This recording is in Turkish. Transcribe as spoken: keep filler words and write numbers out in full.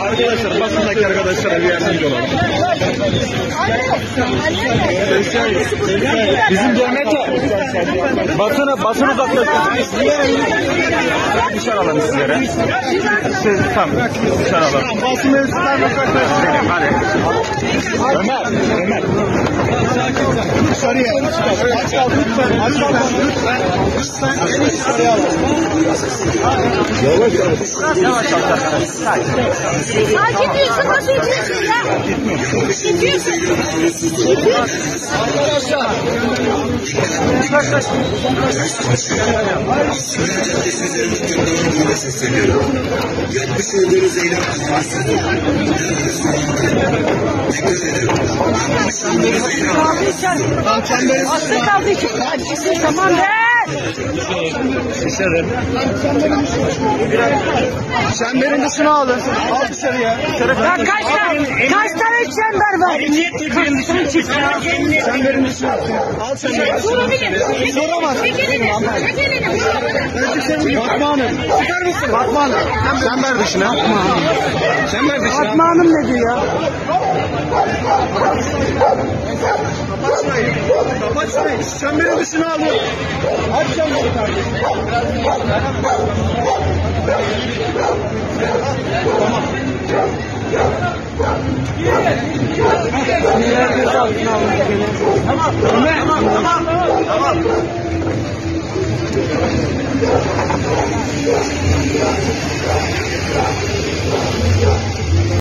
Arkadaşlar basındaki arkadaşlara bir yardımcı olalım. Bizim cemiyet var. Basını, basını uzaklaştırdık. Dışarı alalım sizlere. Şey, tamam. Dışarı alalım. Basını uzaklaştırdık. Hadi. Ömer, Ömer. Dışarıya. Aç kaldı lütfen. Aç kaldı lütfen. Dışarıya alalım. Yavaş yavaş. Yavaş yavaş. Ay gidiyorsun, nasıl gidiyorsun ya? Gidiyorsun. Gidiyorsun. Arkadaşlar. Kaç kaç. Yetmiş olduğunuz eylem varsa. Aslı kaldı için. Tamam be. Dışarı. Çemberin dışına alın. Al dışarıya. Dışarı kaç tane? Kaç tane çember var? Çemberin dışına al. Al çemberi. Soramaz. Batmanım. Çıkar mısın? Batmanım. Çember dışına. Çember dışına. Batmanım ne diyor ya? Kapat şurayı. Kapat şurayı. Çemberin dışına alın. Aç çemberi kardeşim. Tamam. Tamam. Tamam. Tamam. Tamam. Tamam.